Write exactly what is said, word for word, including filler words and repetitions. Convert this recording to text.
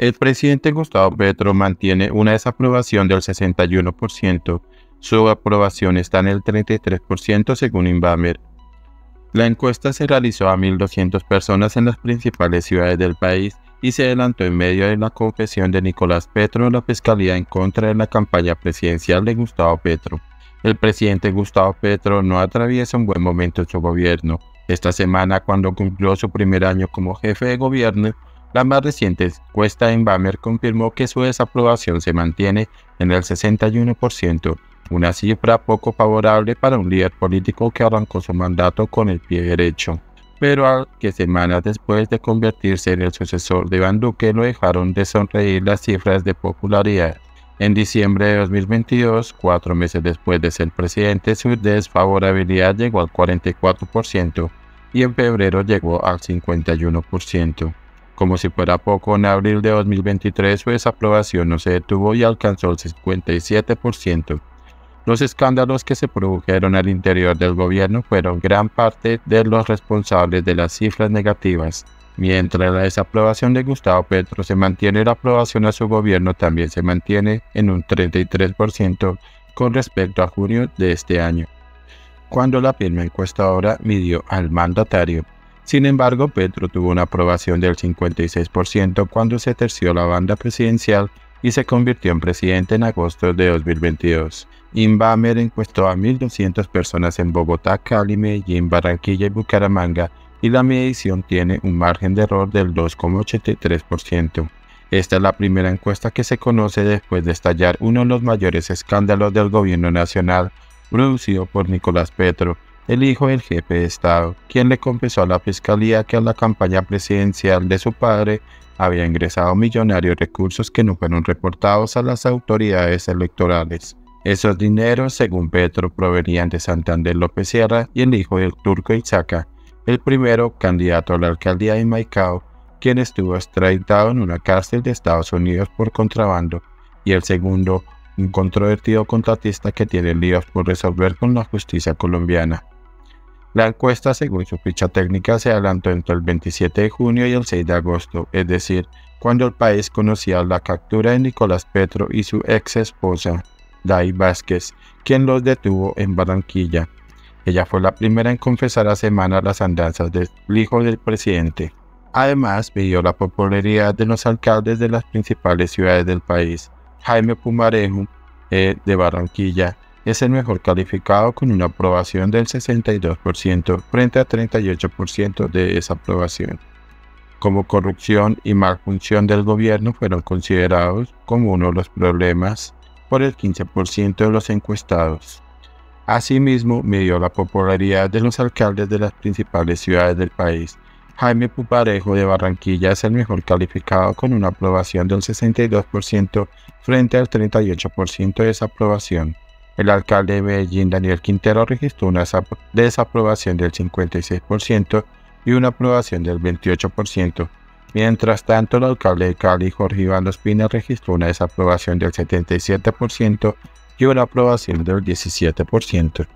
El presidente Gustavo Petro mantiene una desaprobación del sesenta y uno por ciento. Su aprobación está en el treinta y tres por ciento según Invamer. La encuesta se realizó a mil doscientas personas en las principales ciudades del país y se adelantó en medio de la confesión de Nicolás Petro en la Fiscalía en contra de la campaña presidencial de Gustavo Petro. El presidente Gustavo Petro no atraviesa un buen momento en su gobierno. Esta semana, cuando cumplió su primer año como jefe de gobierno, la más reciente encuesta de Invamer confirmó que su desaprobación se mantiene en el sesenta y uno por ciento, una cifra poco favorable para un líder político que arrancó su mandato con el pie derecho, pero al que semanas después de convertirse en el sucesor de Iván Duque lo dejaron de sonreír las cifras de popularidad. En diciembre de dos mil veintidós, cuatro meses después de ser presidente, su desfavorabilidad llegó al cuarenta y cuatro por ciento y en febrero llegó al cincuenta y uno por ciento. Como si fuera poco, en abril de dos mil veintitrés su desaprobación no se detuvo y alcanzó el cincuenta y siete por ciento. Los escándalos que se produjeron al interior del gobierno fueron gran parte de los responsables de las cifras negativas. Mientras la desaprobación de Gustavo Petro se mantiene, la aprobación a su gobierno también se mantiene en un treinta y tres por ciento con respecto a junio de este año, cuando la firma encuestadora midió al mandatario. Sin embargo, Petro tuvo una aprobación del cincuenta y seis por ciento cuando se terció la banda presidencial y se convirtió en presidente en agosto de dos mil veintidós. Invamer encuestó a mil doscientas personas en Bogotá, Cali, Medellín, Barranquilla y Bucaramanga y la medición tiene un margen de error del dos coma ochenta y tres por ciento. Esta es la primera encuesta que se conoce después de estallar uno de los mayores escándalos del gobierno nacional producido por Nicolás Petro, el hijo del jefe de Estado, quien le confesó a la Fiscalía que a la campaña presidencial de su padre había ingresado millonarios recursos que no fueron reportados a las autoridades electorales. Esos dineros, según Petro, provenían de Santander López Sierra y el hijo del turco Itzaca, el primero candidato a la alcaldía de Maicao, quien estuvo extraditado en una cárcel de Estados Unidos por contrabando, y el segundo, un controvertido contratista que tiene líos por resolver con la justicia colombiana. La encuesta, según su ficha técnica, se adelantó entre el veintisiete de junio y el seis de agosto, es decir, cuando el país conocía la captura de Nicolás Petro y su ex esposa, Dai Vázquez, quien los detuvo en Barranquilla. Ella fue la primera en confesar a semana las andanzas del hijo del presidente. Además, midió la popularidad de los alcaldes de las principales ciudades del país. Jaime Pumarejo, eh, de Barranquilla, es el mejor calificado con una aprobación del sesenta y dos por ciento frente a treinta y ocho por ciento de desaprobación. Como corrupción y malfunción del gobierno fueron considerados como uno de los problemas por el quince por ciento de los encuestados. Asimismo, midió la popularidad de los alcaldes de las principales ciudades del país. Jaime Pumarejo de Barranquilla es el mejor calificado con una aprobación del sesenta y dos por ciento frente al treinta y ocho por ciento de desaprobación. El alcalde de Medellín, Daniel Quintero, registró una desaprobación del cincuenta y seis por ciento y una aprobación del veintiocho por ciento. Mientras tanto, el alcalde de Cali, Jorge Iván Ospina, registró una desaprobación del setenta y siete por ciento y una aprobación del diecisiete por ciento.